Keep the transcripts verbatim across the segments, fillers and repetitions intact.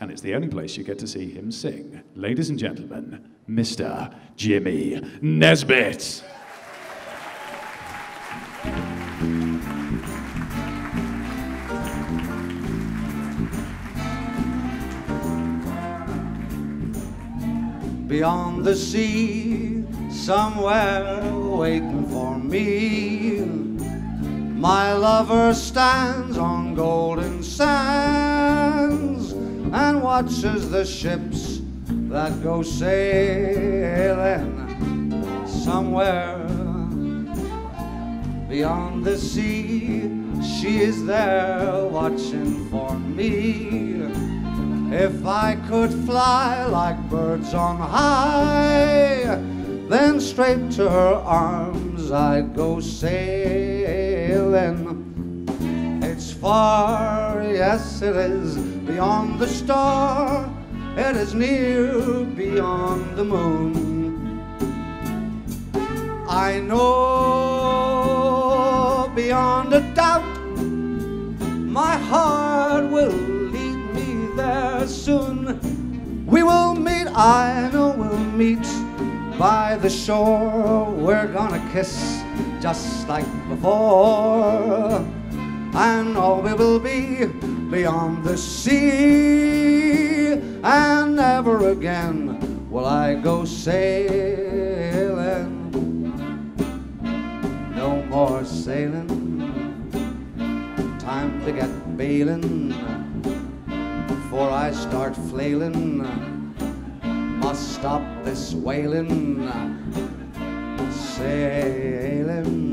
And it's the only place you get to see him sing. Ladies and gentlemen, Mister Jimmy Nesbitt. Beyond the sea, somewhere waiting for me, my lover stands on golden sands and watches the ships that go sailing somewhere beyond the sea. She is there watching for me. If I could fly like birds on high, then straight to her arms I'd go sailing. It's far, yes it is, beyond the star. It is near, beyond the moon. I know, beyond a doubt, my heart will there soon. We will meet, I know we'll meet by the shore. We're gonna kiss just like before, and all we will be beyond the sea. And never again will I go sailing. No more sailing, time to get bailing. Before I start flailing, must stop this wailing, sailing.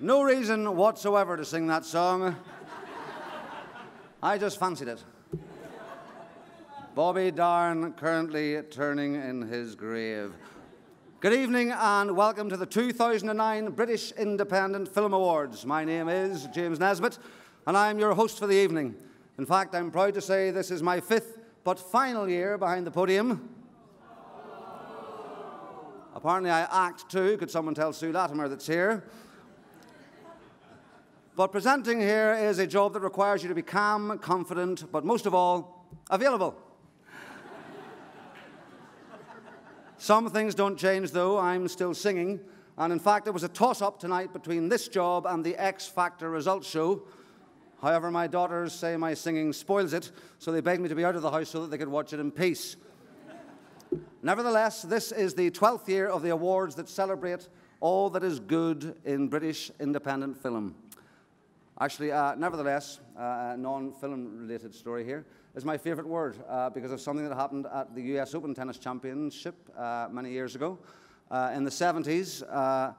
No reason whatsoever to sing that song. I just fancied it. Bobby Darin currently turning in his grave. Good evening and welcome to the two thousand nine British Independent Film Awards. My name is James Nesbitt and I'm your host for the evening. In fact, I'm proud to say this is my fifth but final year behind the podium. Apparently I act too. Could someone tell Sue Latimer that's here? But presenting here is a job that requires you to be calm, confident, but most of all, available. Some things don't change though, I'm still singing. And in fact, it was a toss-up tonight between this job and the X Factor results show. However, my daughters say my singing spoils it, so they begged me to be out of the house so that they could watch it in peace. Nevertheless, this is the twelfth year of the awards that celebrate all that is good in British independent film. Actually, uh, nevertheless, a uh, non-film-related story here is my favorite word uh, because of something that happened at the U S Open Tennis Championship uh, many years ago. Uh, in the seventies, uh,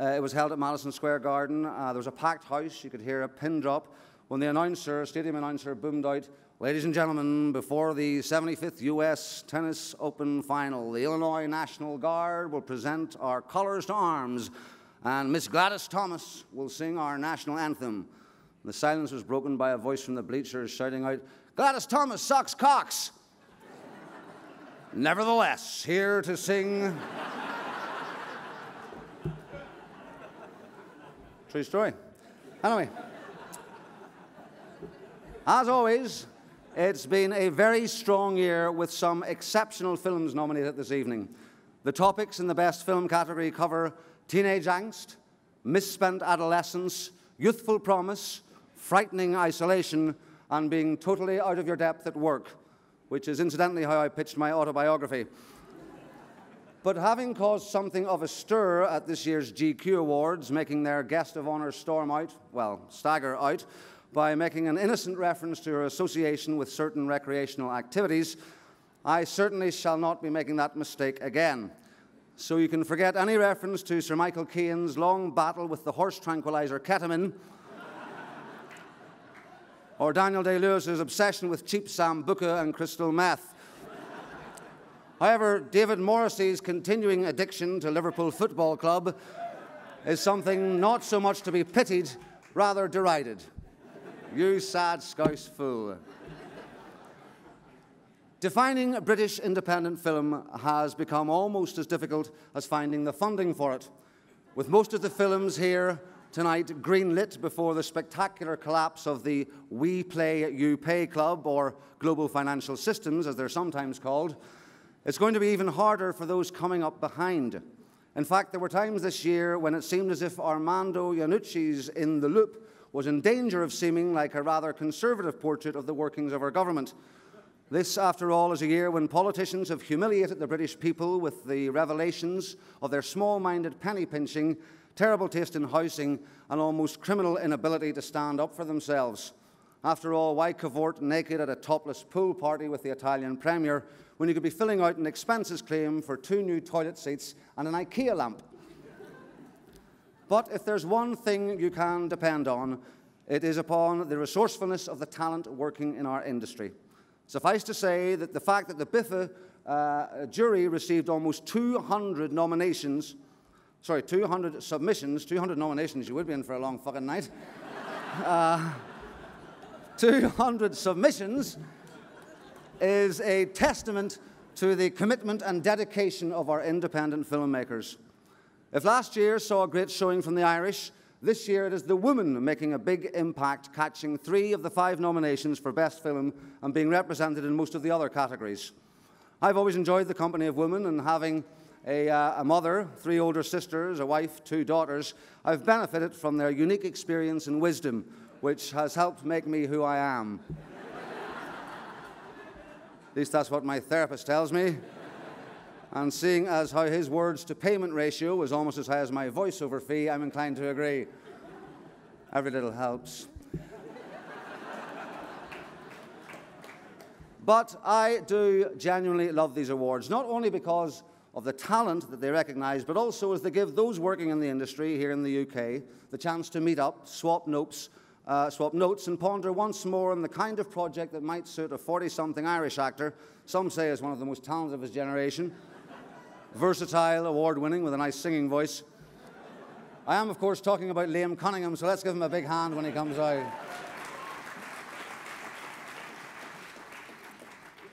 uh, it was held at Madison Square Garden. Uh, there was a packed house. You could hear a pin drop when the announcer, stadium announcer boomed out, "Ladies and gentlemen, before the seventy-fifth U S Tennis Open Final, the Illinois National Guard will present our callers to arms, and Miss Gladys Thomas will sing our national anthem." The silence was broken by a voice from the bleachers shouting out, "Gladys Thomas sucks cocks." Nevertheless, here to sing... True story. Anyway, as always, it's been a very strong year with some exceptional films nominated this evening. The topics in the Best Film category cover teenage angst, misspent adolescence, youthful promise, frightening isolation, and being totally out of your depth at work, which is incidentally how I pitched my autobiography. But having caused something of a stir at this year's G Q Awards, making their guest of honor storm out, well, stagger out, by making an innocent reference to her association with certain recreational activities, I certainly shall not be making that mistake again. So you can forget any reference to Sir Michael Caine's long battle with the horse tranquilizer ketamine, or Daniel Day-Lewis's obsession with cheap sambuca and crystal meth. However, David Morrissey's continuing addiction to Liverpool Football Club is something not so much to be pitied, rather derided. You sad Scouse fool. Defining British independent film has become almost as difficult as finding the funding for it, with most of the films here tonight greenlit before the spectacular collapse of the We Play You Pay Club, or global financial systems as they're sometimes called. It's going to be even harder for those coming up behind. In fact, there were times this year when it seemed as if Armando Iannucci's In the Loop was in danger of seeming like a rather conservative portrait of the workings of our government. This, after all, is a year when politicians have humiliated the British people with the revelations of their small-minded penny-pinching, terrible taste in housing, and almost criminal inability to stand up for themselves. After all, why cavort naked at a topless pool party with the Italian Premier when you could be filling out an expenses claim for two new toilet seats and an IKEA lamp? But if there's one thing you can depend on, it is upon the resourcefulness of the talent working in our industry. Suffice to say that the fact that the BIFA uh, jury received almost two hundred nominations, sorry, two hundred submissions, two hundred nominations, you would be in for a long fucking night. Uh, two hundred submissions is a testament to the commitment and dedication of our independent filmmakers. If last year saw a great showing from the Irish, this year it is the women making a big impact, catching three of the five nominations for Best Film and being represented in most of the other categories. I've always enjoyed the company of women, and having a, uh, a mother, three older sisters, a wife, two daughters, I've benefited from their unique experience and wisdom, which has helped make me who I am. At least that's what my therapist tells me. And seeing as how his words to payment ratio was almost as high as my voiceover fee, I'm inclined to agree. Every little helps. But I do genuinely love these awards, not only because of the talent that they recognise, but also as they give those working in the industry here in the U K the chance to meet up, swap notes, Uh, swap notes and ponder once more on the kind of project that might suit a forty-something Irish actor, some say is one of the most talented of his generation, versatile, award-winning, with a nice singing voice. I am, of course, talking about Liam Cunningham, so let's give him a big hand when he comes out.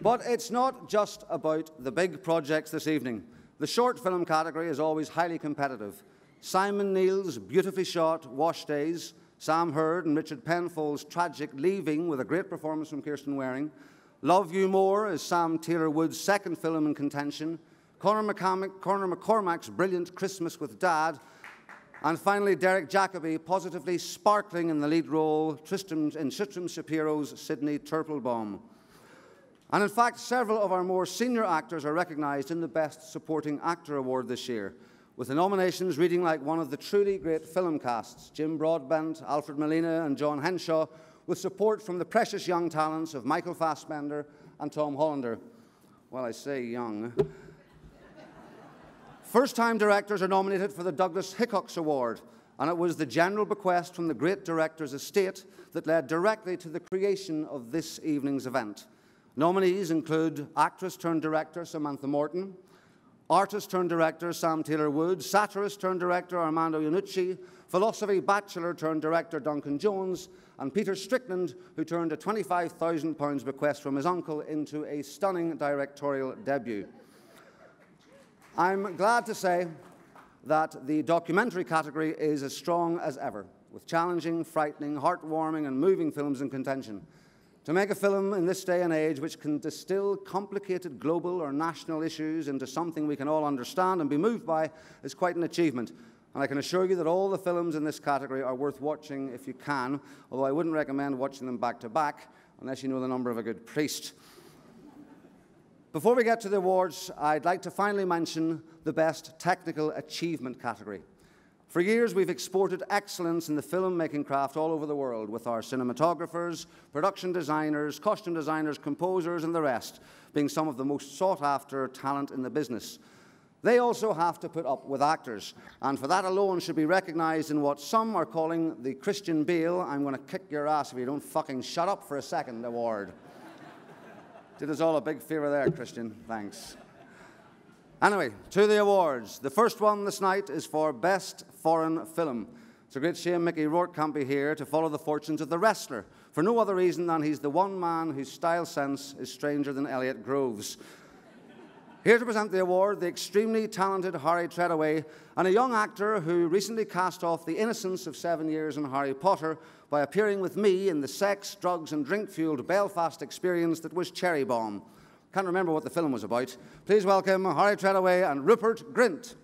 But it's not just about the big projects this evening. The short film category is always highly competitive. Simon Neill's beautifully shot Wash Days, Sam Hurd and Richard Penfold's tragic Leaving, with a great performance from Kirsten Waring. Love You More is Sam Taylor Wood's second film in contention. Conor McCormack, Conor McCormack's brilliant Christmas with Dad. And finally, Derek Jacobi, positively sparkling in the lead role Tristram, in Tristram Shapiro's Sydney Turplebaum. And in fact, several of our more senior actors are recognised in the Best Supporting Actor Award this year, with the nominations reading like one of the truly great film casts, Jim Broadbent, Alfred Molina and John Henshaw, with support from the precious young talents of Michael Fassbender and Tom Hollander. Well, I say young. First-time directors are nominated for the Douglas Hickox Award, and it was the general bequest from the great director's estate that led directly to the creation of this evening's event. Nominees include actress-turned-director Samantha Morton, artist-turned-director Sam Taylor Wood, satirist-turned-director Armando Iannucci, philosophy bachelor-turned-director Duncan Jones, and Peter Strickland, who turned a twenty-five thousand pound bequest from his uncle into a stunning directorial debut. I'm glad to say that the documentary category is as strong as ever, with challenging, frightening, heartwarming and moving films in contention. To make a film in this day and age which can distill complicated global or national issues into something we can all understand and be moved by is quite an achievement. And I can assure you that all the films in this category are worth watching if you can, although I wouldn't recommend watching them back to back unless you know the number of a good priest. Before we get to the awards, I'd like to finally mention the Best Technical Achievement category. For years, we've exported excellence in the film-making craft all over the world with our cinematographers, production designers, costume designers, composers, and the rest being some of the most sought-after talent in the business. They also have to put up with actors, and for that alone should be recognized in what some are calling the Christian Bale "I'm going to kick your ass if you don't fucking shut up for a second" award. Did us all a big favor there, Christian. Thanks. Anyway, to the awards. The first one this night is for Best Foreign Film. It's a great shame Mickey Rourke can't be here to follow the fortunes of The Wrestler, for no other reason than he's the one man whose style sense is stranger than Elliot Grove's. Here to present the award, the extremely talented Harry Treadaway, and a young actor who recently cast off the innocence of seven years in Harry Potter by appearing with me in the sex, drugs, and drink-fueled Belfast experience that was Cherry Bomb. Can't remember what the film was about. Please welcome Harry Treadaway and Rupert Grint.